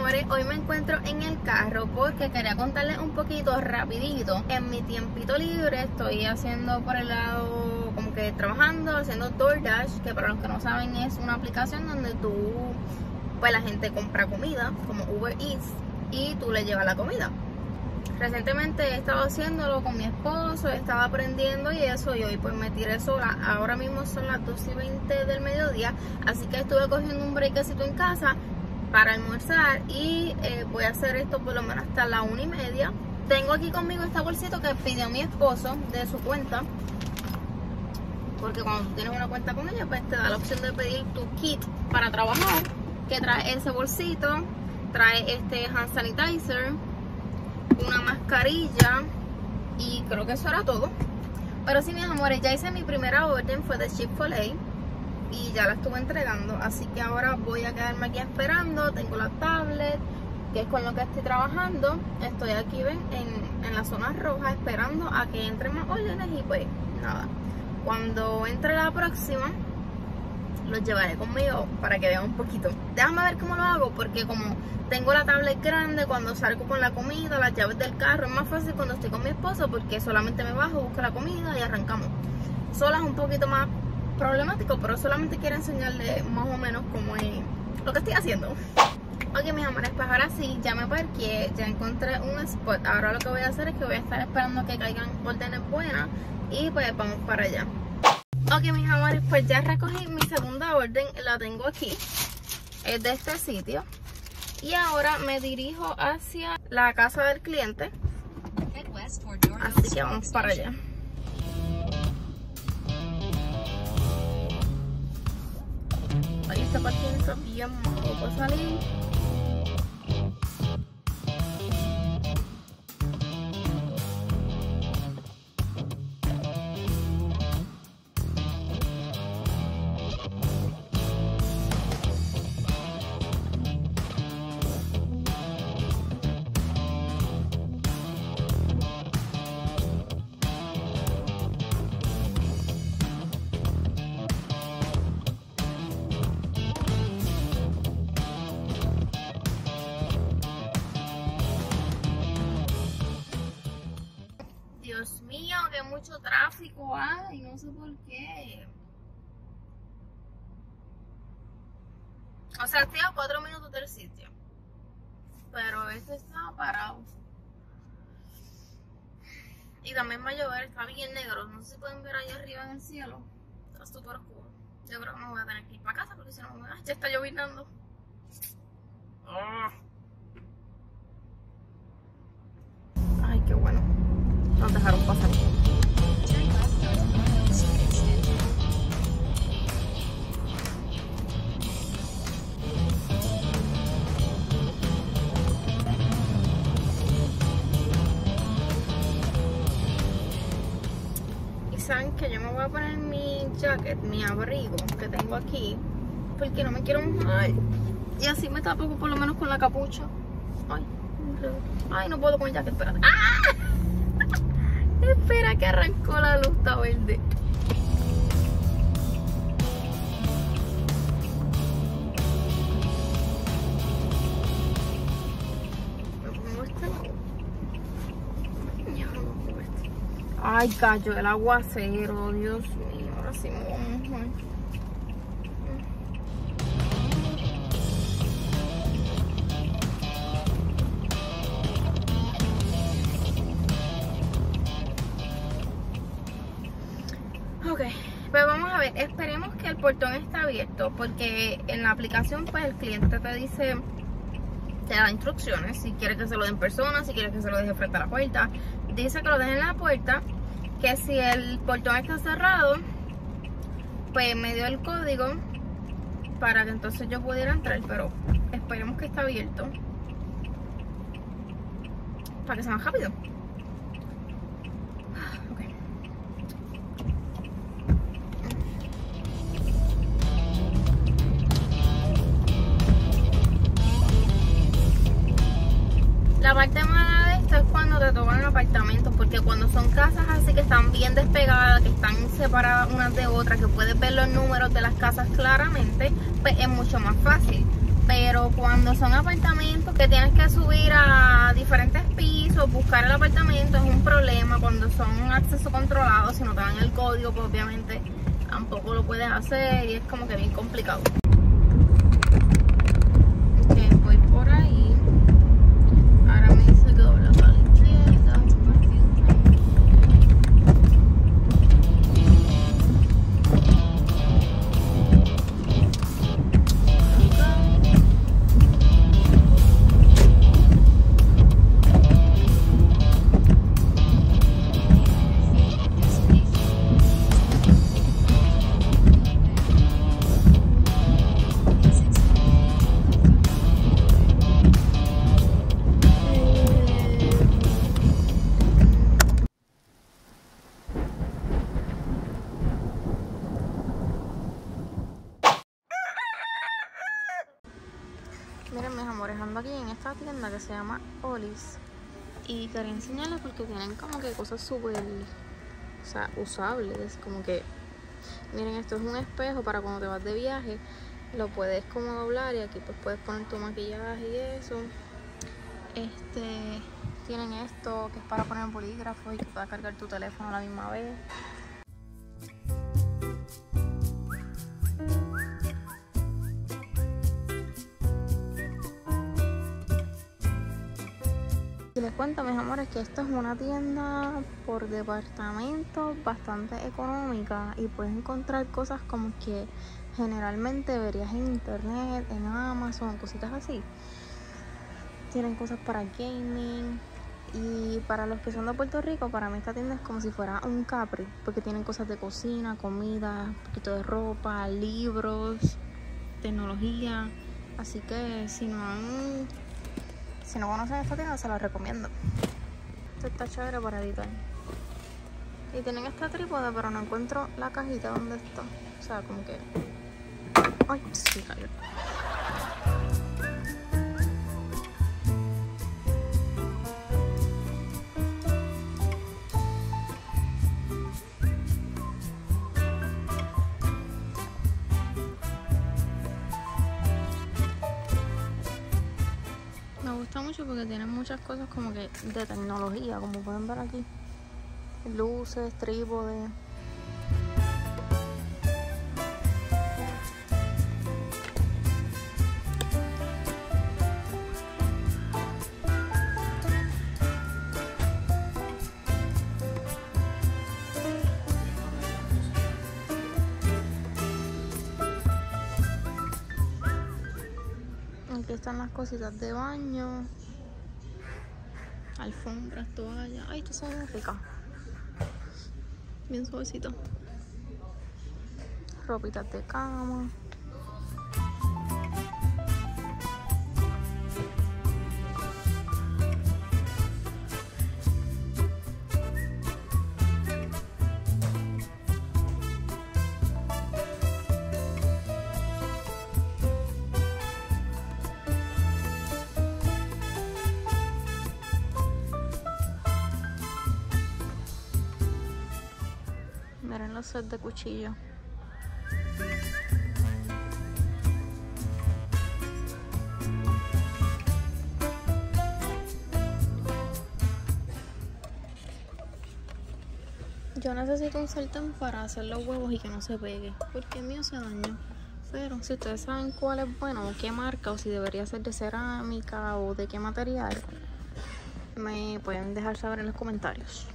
amores, hoy me encuentro en el carro porque quería contarles un poquito rapidito. En mi tiempito libre estoy haciendo por el lado, como que trabajando, haciendo DoorDash, que para los que no saben es una aplicación donde tú, pues la gente compra comida, como Uber Eats, y tú le llevas la comida. Recientemente he estado haciéndolo con mi esposo, estaba aprendiendo y eso, y hoy pues me tiré sola. Ahora mismo son las 12:20 del mediodía, así que estuve cogiendo un breakcito en casa para almorzar y voy a hacer esto por lo menos hasta la 1:30. Tengo aquí conmigo esta bolsita que pidió mi esposo de su cuenta, porque cuando tú tienes una cuenta con ella pues te da la opción de pedir tu kit para trabajar, que trae ese bolsito, trae este hand sanitizer, una mascarilla y creo que eso era todo. Pero sí, mis amores, ya hice mi primera orden, fue de Chipotle y ya la estuve entregando, así que ahora voy a quedarme aquí esperando. Tengo la tablet, que es con lo que estoy trabajando. Estoy aquí, ven, en la zona roja, esperando a que entren más órdenes y pues nada, cuando entre la próxima los llevaré conmigo para que vean un poquito. Déjame ver cómo lo hago, porque como tengo la tablet grande, cuando salgo con la comida, las llaves del carro, es más fácil cuando estoy con mi esposo, porque solamente me bajo, busco la comida y arrancamos. Sola es un poquito más problemático, pero solamente quiero enseñarles más o menos cómo es lo que estoy haciendo. Ok, mis amores, pues ahora sí, ya me parqué, ya encontré un spot. Ahora lo que voy a hacer es que voy a estar esperando que caigan órdenes buenas y pues vamos para allá. Ok, mis amores, pues ya recogí mi segunda orden, la tengo aquí, es de este sitio. Y ahora me dirijo hacia la casa del cliente, así que vamos para allá. Ahí está partiendo bien malo para salir. Dios mío, que mucho tráfico hay, no sé por qué. O sea, estoy a 4 minutos del sitio, pero esto está parado. Y también va a llover, está bien negro. No sé si pueden ver allá arriba en el cielo, está súper oscuro. Yo creo que me voy a tener que ir para casa, porque si no, ya está lloviendo. Ay, qué bueno. Nos dejaron pasar. Y saben que yo me voy a poner mi jacket, mi abrigo que tengo aquí, porque no me quiero mojar. Y así me tapo por lo menos con la capucha. Ay, ay, no puedo con el jacket, espérate. ¡Ah! Espera, que arrancó la luz, está verde. Ay, cayó el aguacero, Dios mío, ahora sí me voy a mojar. Ok, pues vamos a ver, esperemos que el portón está abierto, porque en la aplicación pues el cliente te dice, te da instrucciones, si quieres que se lo den persona, si quieres que se lo deje frente a la puerta. Dice que lo dejen en la puerta, que si el portón está cerrado, pues me dio el código para que entonces yo pudiera entrar, pero esperemos que está abierto para que sea más rápido. La parte mala de esto es cuando te toman apartamentos, porque cuando son casas así que están bien despegadas, que están separadas unas de otras, que puedes ver los números de las casas claramente, pues es mucho más fácil. Pero pero cuando son apartamentos que tienes que subir a diferentes pisos, buscar el apartamento, es un problema. Cuando son acceso controlado, si no te dan el código, pues obviamente tampoco lo puedes hacer y es como que bien complicado. Miren mis amores, ando aquí en esta tienda que se llama Ollie's y quería enseñarles porque tienen como que cosas súper, o sea, usables, como que, miren, esto es un espejo para cuando te vas de viaje, lo puedes como doblar y aquí pues puedes poner tu maquillaje y eso. Tienen esto que es para poner bolígrafo y que puedas cargar tu teléfono a la misma vez. Les cuento, mis amores, que esto es una tienda por departamento bastante económica y puedes encontrar cosas como que generalmente verías en internet, en Amazon, cositas así. Tienen cosas para gaming y para los que son de Puerto Rico, para mí esta tienda es como si fuera un Capri, porque tienen cosas de cocina, comida, un poquito de ropa, libros, tecnología, así que si no conocen esta tienda, se la recomiendo. Esto está chévere para editar. Y tienen esta trípode, pero no encuentro la cajita donde está. O sea, como que... ¡Ay! Sí, cayó. Porque tienen muchas cosas como que de tecnología, como pueden ver aquí, luces, trípodes. Aquí están las cositas de baño, alfombras, toallas. Ay, esto se ve rica, bien suavecito. Ropitas de cama. Miren los sets de cuchillo. Yo necesito un sartén para hacer los huevos y que no se pegue, porque el mío se dañó. Pero si ustedes saben cuál es bueno, o qué marca, o si debería ser de cerámica, o de qué material, me pueden dejar saber en los comentarios.